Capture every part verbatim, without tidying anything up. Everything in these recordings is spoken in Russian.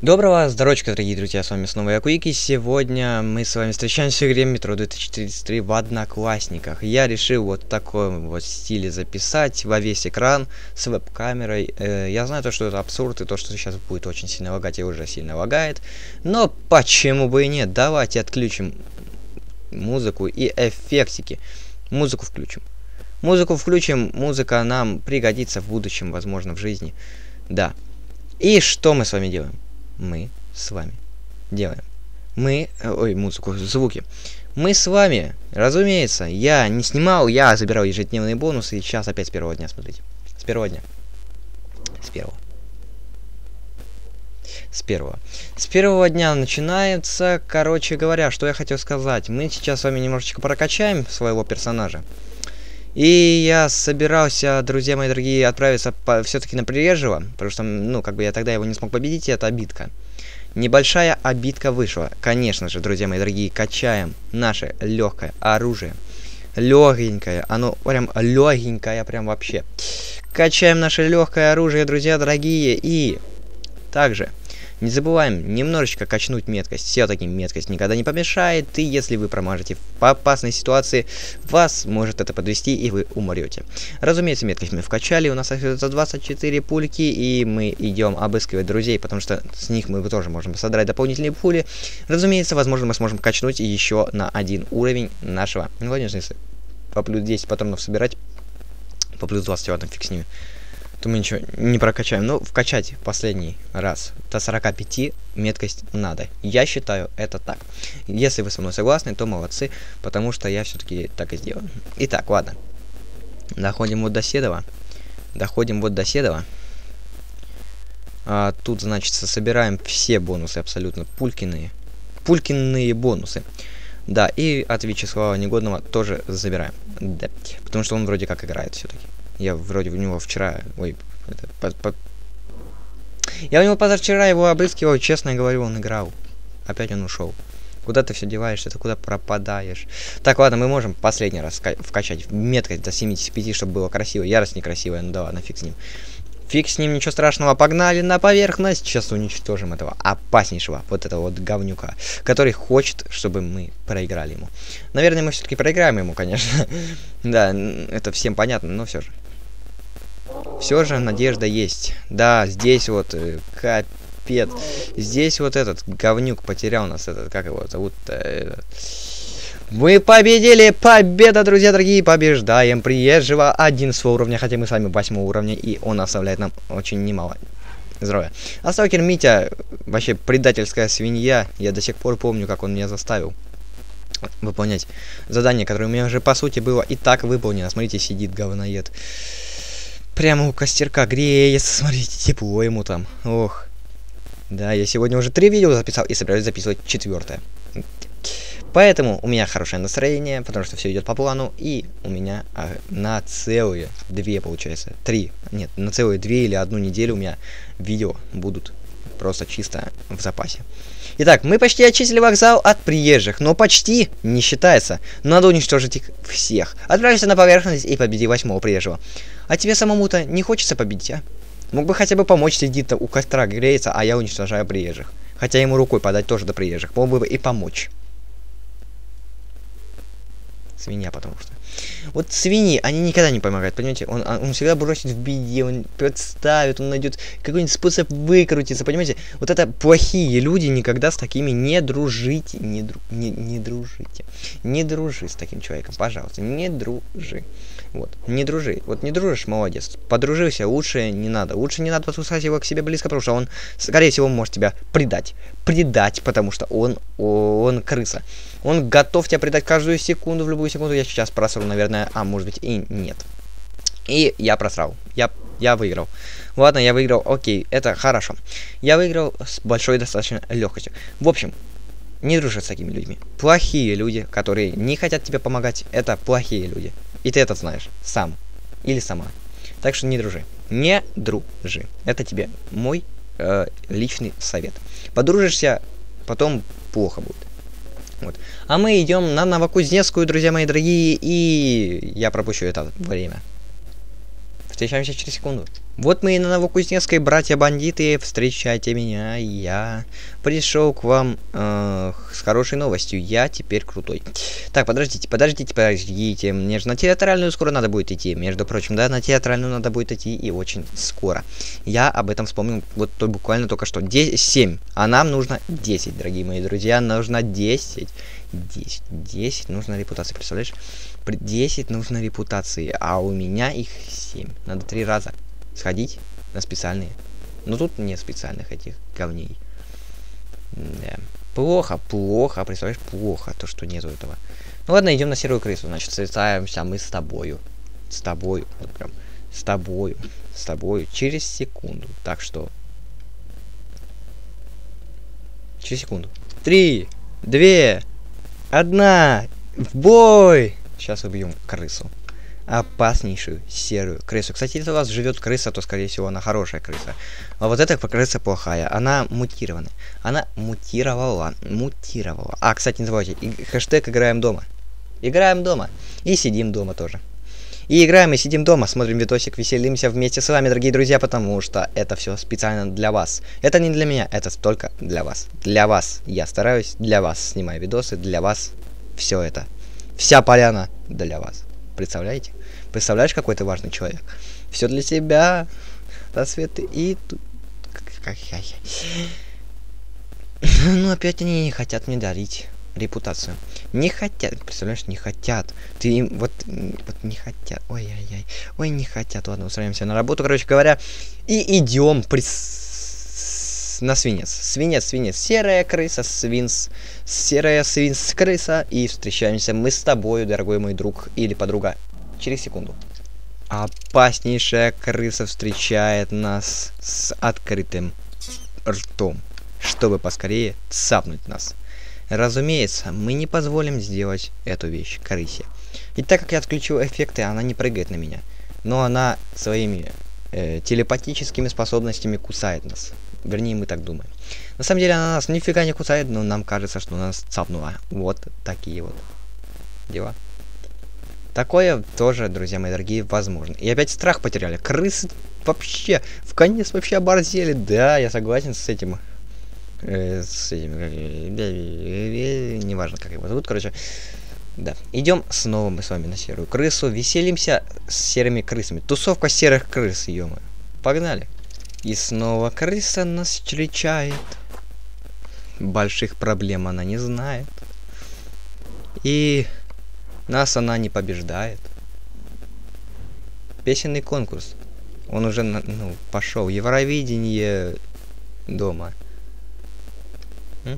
Доброго здоровочка, дорогие друзья, с вами снова я, Quickie. Сегодня мы с вами встречаемся в игре Метро две тысячи тридцать три в Одноклассниках. Я решил вот в таком вот стиле записать во весь экран с веб-камерой. Э, я знаю то, что это абсурд, и то, что сейчас будет очень сильно лагать, и уже сильно лагает. Но почему бы и нет? Давайте отключим музыку и эффектики. Музыку включим. Музыку включим, музыка нам пригодится в будущем, возможно, в жизни. Да. И что мы с вами делаем? Мы с вами делаем. Мы... Ой, музыку, звуки. Мы с вами, разумеется, я не снимал, я забирал ежедневные бонусы, и сейчас опять с первого дня, смотрите. С первого дня. С первого. С первого. С первого дня начинается, короче говоря, что я хотел сказать. Мы сейчас с вами немножечко прокачаем своего персонажа. И я собирался, друзья мои дорогие, отправиться все-таки на Приезжего, потому что, ну, как бы я тогда его не смог победить, и это обидка. Небольшая обидка вышла. Конечно же, друзья мои дорогие, качаем наше легкое оружие. Легенькое, оно прям легенькое, прям вообще. Качаем наше легкое оружие, друзья дорогие, и также не забываем немножечко качнуть меткость. Все-таки меткость никогда не помешает, и если вы промажете в опасной ситуации, вас может это подвести, и вы умрете. Разумеется, меткость мы вкачали, у нас остается двадцать четыре пульки, и мы идем обыскивать друзей, потому что с них мы тоже можем содрать дополнительные пули. Разумеется, возможно, мы сможем качнуть еще на один уровень нашего. Ну, конечно, если по плюс десять патронов собирать, по плюс двадцать, ладно, фиг с ними. То мы ничего не прокачаем. Но вкачать последний раз до сорока пяти меткость надо. Я считаю это так. Если вы со мной согласны, то молодцы, потому что я все-таки так и сделаю. Итак, ладно. Доходим вот до Седова. Доходим вот до Седова. А, тут, значит, собираем все бонусы абсолютно. Пулькиные. Пулькиные бонусы. Да, и от Вячеслава Негодного тоже забираем. Да. Потому что он вроде как играет все-таки. Я вроде у него вчера... Ой, это... Под, под... Я у него позавчера его обыскивал, честно говорю, он играл. Опять он ушел. Куда ты все деваешься, ты куда пропадаешь? Так, ладно, мы можем последний раз вкачать меткость до семидесяти пяти, чтобы было красиво. Ярость некрасивая, ну да ладно, фиг с ним. Фиг с ним, ничего страшного, погнали на поверхность. Сейчас уничтожим этого опаснейшего, вот этого вот говнюка, который хочет, чтобы мы проиграли ему. Наверное, мы все-таки проиграем ему, конечно. Да, это всем понятно, но все же. Все же надежда есть. Да, здесь вот э, капец. Здесь вот этот говнюк потерял нас. Этот, как его зовут? Э, э. Мы победили! Победа, друзья дорогие! Побеждаем Приезжего одиннадцатого уровня, хотя мы с вами восьмого уровня, и он оставляет нам очень немало здоровья. А сталкер Митя, вообще предательская свинья, я до сих пор помню, как он меня заставил выполнять задание, которое у меня уже по сути было и так выполнено. Смотрите, сидит говноед. Прямо у костерка греется, смотрите, тепло ему там. Ох. Да, я сегодня уже три видео записал и собираюсь записывать четвертое. Поэтому у меня хорошее настроение, потому что все идет по плану, и у меня а, на целые две, получается, три, нет, на целые две или одну неделю у меня видео будут просто чисто в запасе. Итак, мы почти очистили вокзал от приезжих, но почти не считается. Надо уничтожить их всех. Отправишься на поверхность и победи восьмого приезжего. А тебе самому-то не хочется победить, а? Мог бы хотя бы помочь, сидит у костра, греется, а я уничтожаю приезжих. Хотя ему рукой подать тоже до приезжих. Мог бы и помочь. Свинья, потому что. Вот свиньи, они никогда не помогают, понимаете? Он, он всегда бросит в беде, он представит, он найдет какой-нибудь способ выкрутиться, понимаете? Вот это плохие люди, никогда с такими не дружите, не, дру, не, не дружите. Не дружи с таким человеком, пожалуйста, не дружи. Вот, не дружи. Вот не дружишь, молодец. Подружился, лучше не надо. Лучше не надо подпускать его к себе близко, потому что он, скорее всего, может тебя предать. Предать, потому что он, он крыса. Он готов тебя предать каждую секунду, в любую секунду. Я сейчас просру, наверное, а может быть и нет. И я просрал. Я, я выиграл. Ладно, я выиграл. Окей, это хорошо. Я выиграл с большой достаточно легкостью. В общем, не дружи с такими людьми. Плохие люди, которые не хотят тебе помогать, это плохие люди. И ты это знаешь. Сам. Или сама. Так что не дружи. Не дружи. Это тебе мой э, личный совет. Подружишься, потом плохо будет. Вот. А мы идем на Новокузнецкую, друзья мои дорогие, и я пропущу это время. встречаемся через секунду. Вот мы и на Новокузнецкой, братья-бандиты, встречайте меня, я пришел к вам э, с хорошей новостью, я теперь крутой. Так, подождите, подождите, подождите, мне же на театральную скоро надо будет идти, между прочим, да, на театральную надо будет идти и очень скоро. Я об этом вспомнил вот то, буквально только что, семь, а нам нужно десять, дорогие мои друзья, нужно десять. десять, десять нужно репутации, представляешь? десять нужно репутации, а у меня их семь. Надо три раза сходить на специальные. Но тут нет специальных этих говней. Да. Плохо, плохо, представляешь, плохо то, что нету этого. Ну ладно, идем на серую крысу, значит, встречаемся мы с тобою. С тобою, вот прям, с тобою, с тобою через секунду. Так что... Через секунду. Три, две... Одна! В бой! Сейчас убьем крысу. Опаснейшую серую крысу. Кстати, если у вас живет крыса, то, скорее всего, она хорошая крыса. А вот эта крыса плохая. Она мутирована. Она мутировала. Мутировала. А, кстати, не забывайте. Хэштег играем дома. Играем дома. И сидим дома тоже. И играем, и сидим дома, смотрим видосик, веселимся вместе с вами, дорогие друзья, потому что это все специально для вас. Это не для меня, это только для вас. Для вас я стараюсь, для вас снимаю видосы, для вас все это. Вся поляна для вас. Представляете? Представляешь, какой ты важный человек? Все для тебя, рассветы и... Ну опять они не хотят мне дарить репутацию. Не хотят, представляешь, не хотят. Ты им вот, вот не хотят. Ой-ой-ой. Ой, не хотят. Ладно, устраиваемся на работу, короче говоря. И идем при... на свинец. Свинец, свинец. Серая крыса, свинс. Серая свинс крыса. И встречаемся мы с тобою, дорогой мой друг или подруга. Через секунду. Опаснейшая крыса встречает нас с открытым ртом, чтобы поскорее цапнуть нас. Разумеется, мы не позволим сделать эту вещь крысе. И так как я отключил эффекты, она не прыгает на меня. Но она своими э, телепатическими способностями кусает нас. Вернее, мы так думаем. На самом деле она нас нифига не кусает, но нам кажется, что она нас цапнула. Вот такие вот дела. Такое тоже, друзья мои дорогие, возможно. И опять страх потеряли. Крысы вообще, в конец вообще оборзели. Да, я согласен с этим. С этим, неважно, как его зовут, короче. Да, идем снова мы с вами на серую крысу, веселимся с серыми крысами. Тусовка серых крыс, ё-моё. Погнали. И снова крыса нас встречает. Больших проблем она не знает. И нас она не побеждает. Песенный конкурс. Он уже, ну, пошел. Евровидение дома. Угу.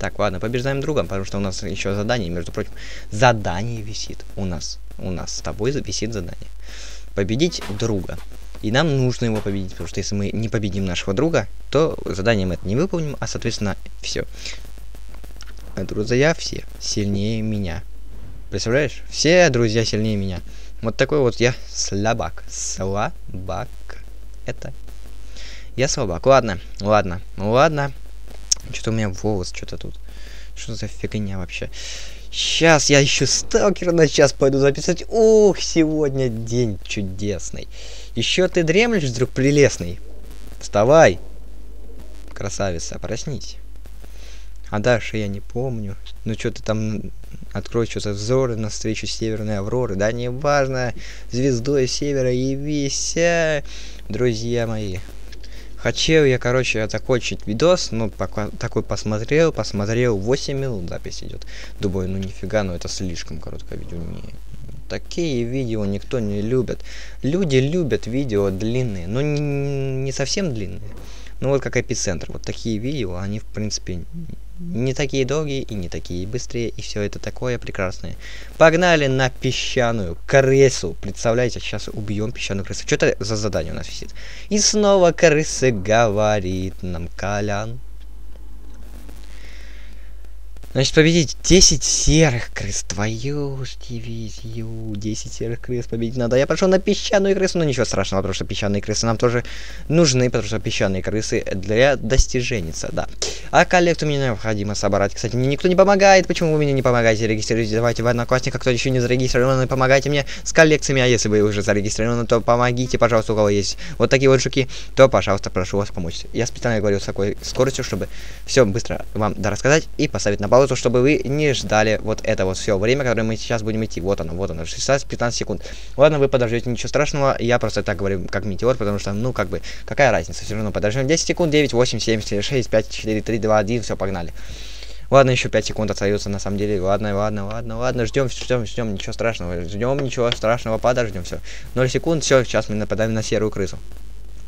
Так, ладно, побеждаем друга, потому что у нас еще задание, между прочим, задание висит у нас, у нас с тобой висит задание, победить друга, и нам нужно его победить, потому что если мы не победим нашего друга, то задание мы это не выполним, а соответственно все. А друзья все сильнее меня, представляешь? Все друзья сильнее меня. Вот такой вот я слабак, слабак это. Я слабак. Ладно, ладно, ладно. Что-то у меня волос, что-то тут. Что за фигня вообще? Сейчас я еще сталкера на час пойду записать. Ух, сегодня день чудесный. Еще ты дремлешь, друг прелестный? Вставай. Красавица, проснись. А дальше я не помню. Ну что ты там... Открой что-то взоры навстречу северной авроры. Да неважно. Звездой севера явися, друзья мои. Хотел я, короче, закончить видос, но пока такой посмотрел, посмотрел, восемь минут запись идет. Думаю, ну нифига, ну это слишком короткое видео. Не, такие видео никто не любит. Люди любят видео длинные, но не, не совсем длинные. Ну вот как эпицентр, вот такие видео, они в принципе не такие долгие и не такие быстрые, и все это такое прекрасное. Погнали на песчаную крысу, представляете, сейчас убьем песчаную крысу. Что-то за задание у нас висит. И снова крыса говорит нам, Колян. Значит, победить десять серых крыс. Твою ж дивизию. десять серых крыс победить надо. Я пошел на песчаную крысу, но ничего страшного, потому что песчаные крысы нам тоже нужны, потому что песчаные крысы для достиженница, да. А коллекцию мне необходимо собрать. Кстати, мне никто не помогает. Почему вы мне не помогаете? Регистрируйтесь, давайте в Одноклассниках, кто еще не зарегистрирован, помогайте мне с коллекциями. А если вы уже зарегистрированы, то помогите, пожалуйста, у кого есть вот такие вот жуки, то, пожалуйста, прошу вас помочь. Я специально говорю с такой скоростью, чтобы все быстро вам дорассказать и поставить на паузу, чтобы вы не ждали вот это вот все время, которое мы сейчас будем идти. Вот оно, вот оно, шестнадцать-пятнадцать секунд. Ладно, вы подождете, ничего страшного, я просто так говорю, как метеор, потому что, ну, как бы, какая разница, все равно подождем. десять секунд, девять, восемь, семь, шесть, пять, четыре, три, два, один, все, погнали. Ладно, еще пять секунд остается, на самом деле. Ладно, ладно, ладно, ладно. Ждем, ждем, ждем, ничего страшного. Ждем, ничего страшного, подождем, все. ноль секунд, все, сейчас мы нападаем на серую крысу.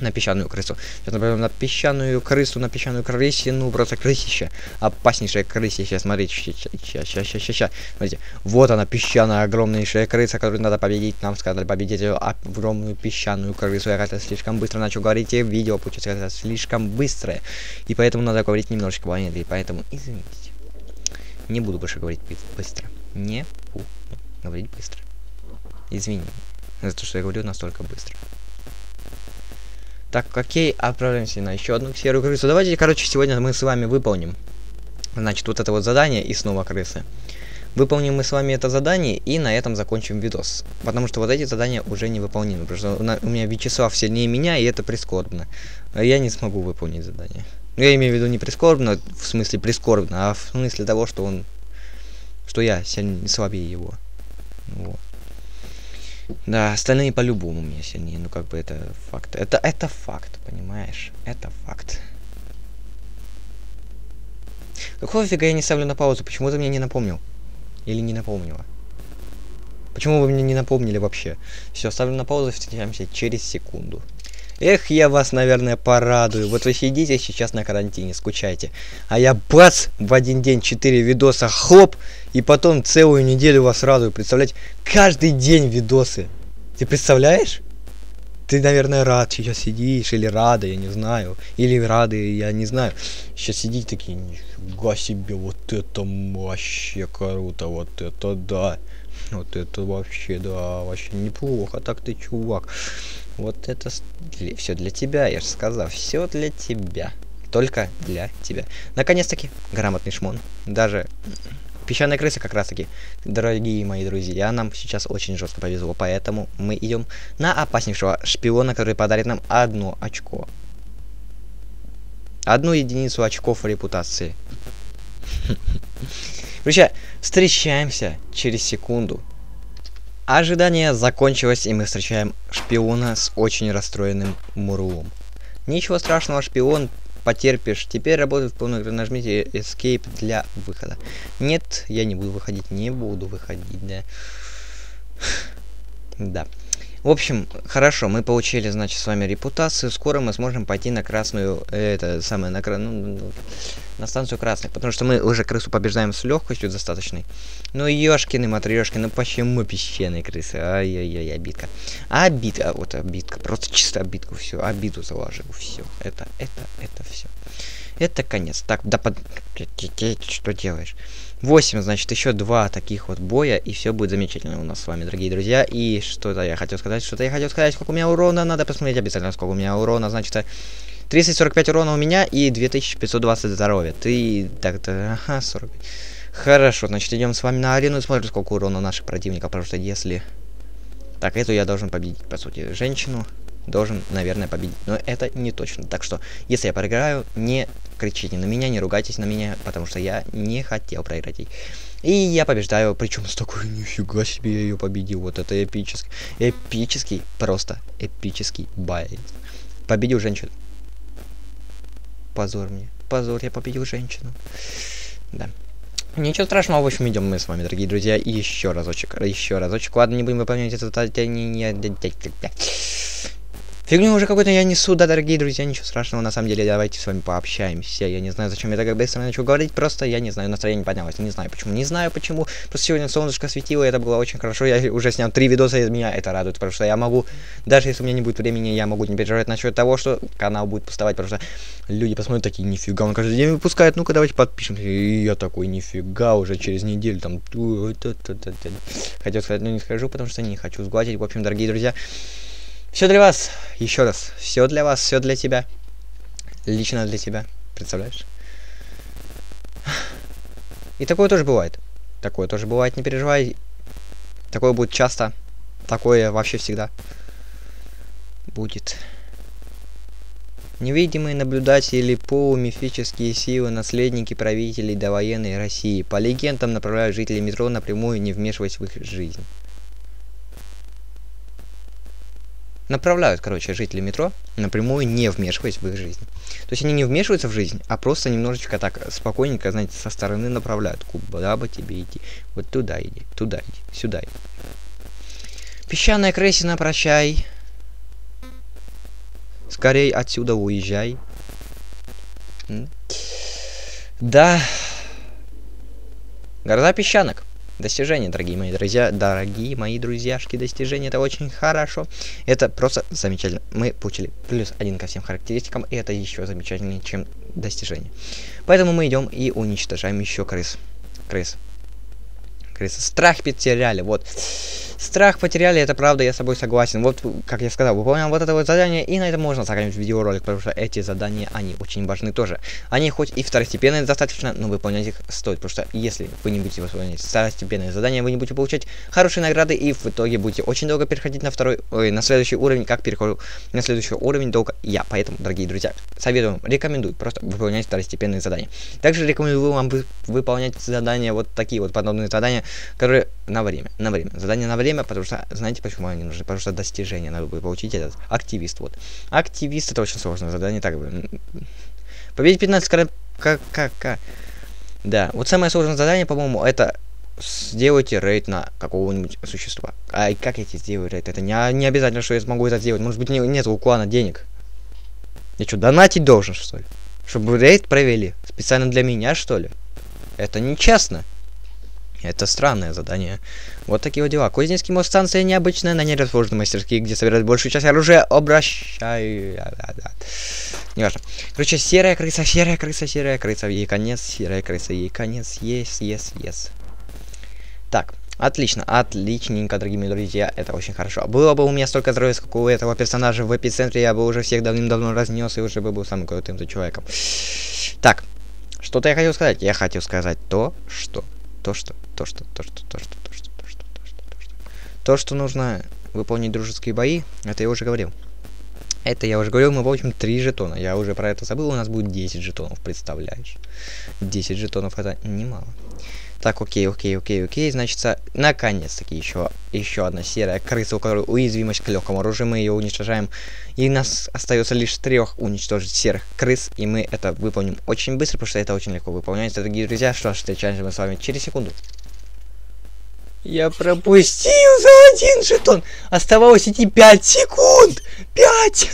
На песчаную крысу. Сейчас нападаем на песчаную крысу, на песчаную крысину. Просто крысище. Опаснейшая крысище. Смотрите, ща, ща, ща, ща, ща, ща. Смотрите. Вот она, песчаная, огромнейшая крыса, которую надо победить. Нам сказали победить ее огромную песчаную крысу. Я как-то слишком быстро начал говорить, и видео получается слишком быстрое. И поэтому надо говорить немножечко понятнее. Поэтому извините. Не буду больше говорить быстро. Не буду говорить быстро. Извини за то, что я говорю настолько быстро. Так, окей, отправляемся на еще одну серую крысу. Давайте, короче, сегодня мы с вами выполним, значит, вот это вот задание и снова крысы. Выполним мы с вами это задание и на этом закончим видос. Потому что вот эти задания уже не выполнимы. Потому что у меня Вячеслав сильнее меня, и это прискорбно. Я не смогу выполнить задание. Я имею в виду не прискорбно, в смысле прискорбно, а в смысле того, что он... Что я сильнее, слабее его. Вот. Да, остальные по-любому у меня сильнее. Ну, как бы это факт. Это, это факт, понимаешь? Это факт. Какого фига я не ставлю на паузу? Почему ты мне не напомнил? Или не напомнила? Почему вы мне не напомнили вообще? Все, ставлю на паузу, встречаемся через секунду. Эх, я вас, наверное, порадую. Вот вы сидите сейчас на карантине, скучаете. А я бац, в один день четыре видоса, хлоп, и потом целую неделю вас радую. Представляете, каждый день видосы. Ты представляешь? Ты, наверное, рад сейчас сидишь, или рада, я не знаю. Или рады, я не знаю. Сейчас сидите такие, нифига себе, вот это вообще круто, вот это да. Вот это вообще, да, вообще неплохо. Так ты, чувак. Вот это для... все для тебя, я же сказал, все для тебя, только для тебя. Наконец-таки, грамотный шмон, даже песчаная крыса как раз-таки, дорогие мои друзья, нам сейчас очень жестко повезло, поэтому мы идем на опаснейшего шпиона, который подарит нам одно очко, одну единицу очков репутации. Друзья, встречаемся через секунду. Ожидание закончилось, и мы встречаем шпиона с очень расстроенным Мурлом. Ничего страшного, шпион, потерпишь. Теперь работает в полную игру. Нажмите Escape для выхода. Нет, я не буду выходить, не буду выходить, да. Да. В общем, хорошо, мы получили, значит, с вами репутацию. Скоро мы сможем пойти на красную, это самое, на, ну, на станцию красных, потому что мы уже крысу побеждаем с легкостью достаточной. Ну, ёшкины, матрешки, ну почему песчаные крысы? Ай-яй-яй, обидка. Обидка, вот обидка, просто чисто обидку, все, обиду заложил, все. Это, это, это все. Это конец. Так, да под... Что делаешь? восемь, значит, еще два таких вот боя, и все будет замечательно у нас с вами, дорогие друзья. И что-то я хотел сказать, что-то я хотел сказать, сколько у меня урона, надо посмотреть обязательно, сколько у меня урона, значит, триста сорок пять урона у меня и две тысячи пятьсот двадцать здоровья. Ты, так-то, ага, сорок пять. Хорошо, значит, идем с вами на арену и смотрим, сколько урона наших противников, потому что если... Так, эту я должен победить, по сути, женщину. Должен, наверное, победить. Но это не точно. Так что, если я проиграю, не кричите на меня, не ругайтесь на меня, потому что я не хотел проиграть ей. И я побеждаю, причем с такой, нифига себе, я ее победил. Вот это эпический, эпический, просто эпический бай. Победил женщину. Позор мне. Позор, я победил женщину. Да. Ничего страшного, в общем, идем мы с вами, дорогие друзья. И еще разочек, еще разочек. Ладно, не будем выполнять это. Фигню уже какой-то я несу, да, дорогие друзья, ничего страшного, на самом деле, давайте с вами пообщаемся. Я не знаю, зачем я так быстро начал говорить, просто я не знаю, настроение поднялось, не знаю почему, не знаю почему, просто сегодня солнышко светило, и это было очень хорошо, я уже снял три видоса, и меня это радует, потому что я могу, даже если у меня не будет времени, я могу не переживать насчет того, что канал будет пустовать, потому что люди посмотрят такие, нифига, он каждый день выпускает, ну-ка давайте подпишемся, и я такой, нифига, уже через неделю там, хотел сказать, но не скажу, потому что не хочу сглазить, в общем, дорогие друзья. Все для вас, еще раз, все для вас, все для тебя, лично для тебя, представляешь? И такое тоже бывает, такое тоже бывает, не переживай, такое будет часто, такое вообще всегда будет. Невидимые наблюдатели, полумифические силы, наследники правителей довоенной России, по легендам направляют жителей метро напрямую, не вмешиваясь в их жизнь. Направляют, короче, жители метро напрямую, не вмешиваясь в их жизнь. То есть они не вмешиваются в жизнь, а просто немножечко так спокойненько, знаете, со стороны направляют. Куда бы тебе идти? Вот туда иди, туда иди, сюда иди. Песчаная крысина, прощай. Скорей отсюда уезжай. Да. Города песчанок. Достижение, дорогие мои друзья, дорогие мои друзьяшки, достижение, это очень хорошо, это просто замечательно, мы получили плюс один ко всем характеристикам, и это еще замечательнее, чем достижение. Поэтому мы идем и уничтожаем еще крыс, крыс, крысы, страх потеряли, вот, страх потеряли, это правда, я с собой согласен, вот, как я сказал, выполнял вот это вот задание, и на этом можно заканчивать видеоролик, потому что эти задания, они очень важны тоже, они хоть и второстепенные достаточно, но выполнять их стоит, потому что если вы не будете выполнять второстепенные задания, вы не будете получать хорошие награды, и в итоге будете очень долго переходить на второй, ой, на следующий уровень, как перехожу на следующий уровень долго я, поэтому, дорогие друзья, советую вам, рекомендую просто выполнять второстепенные задания, также рекомендую вам вы, выполнять задания, вот такие вот подобные задания, которые на время, на время, задание на время, потому что, знаете, почему они нужны, потому что достижение надо будет получить, этот активист, вот, активист, это очень сложное задание, так бы, победить пятнадцать, как, как, как, да, вот самое сложное задание, по-моему, это сделайте рейд на какого-нибудь существа, а как я тебе сделаю рейд, это не, не обязательно, что я смогу это сделать, может быть, не, нет у клана денег, я что, донатить должен, что ли, чтобы рейд провели, специально для меня, что ли, это нечестно. Это странное задание. Вот такие вот дела. Кузнецкий мост, станция необычная, на ней расположены мастерские, где собирают большую часть оружия. Обращаю... Неважно. Короче, серая крыса, серая крыса, серая крыса, ей конец, серая крыса, ей конец, ес, ес, ес. Так, отлично, отличненько, дорогие мои друзья, это очень хорошо. Было бы у меня столько здоровья, сколько у этого персонажа в эпицентре, я бы уже всех давным-давно разнес и уже бы был самым крутым за человеком. Так, что-то я хотел сказать. Я хотел сказать то, что... То, что, то, что, то, что, то, что, то, что, то, что, то, что, то, что. То, что нужно выполнить дружеские бои, это я уже говорил. Это я уже говорил, мы получим три жетона. Я уже про это забыл, у нас будет десять жетонов, представляешь? десять жетонов это немало. Так, окей, окей, окей, окей. Значит, наконец-таки еще, еще одна серая крыса, у которой уязвимость к легкому оружию. Мы ее уничтожаем. И нас остается лишь трех уничтожить серых крыс. И мы это выполним очень быстро, потому что это очень легко выполняется, дорогие друзья. Что ж, встречаемся мы с вами через секунду. Я пропустил за один жетон. Оставалось идти пять секунд. пять!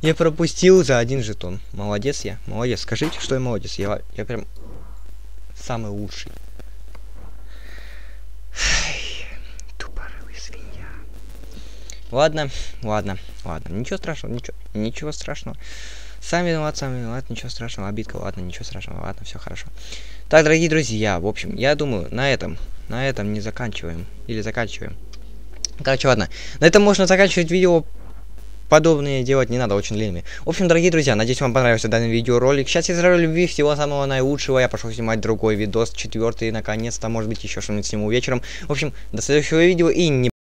Я пропустил за один жетон. Молодец я, молодец. Скажите, что я молодец. Я, я прям самый лучший. Тупорылая свинья. Ладно, ладно, ладно. Ничего страшного, ничего, ничего страшного. Сам виноват, сам виноват, ничего страшного. Обидка, ладно, ничего страшного, ладно, все хорошо. Так, дорогие друзья, в общем, я думаю, на этом, на этом не заканчиваем. Или заканчиваем. Короче, ладно. На этом можно заканчивать видео. Подобные делать не надо, очень линейные. В общем, дорогие друзья, надеюсь, вам понравился данный видеоролик. Сейчас я здоровья, любви, всего самого наилучшего. Я пошел снимать другой видос, четвертый, наконец-то, может быть, еще что-нибудь сниму вечером. В общем, до следующего видео и не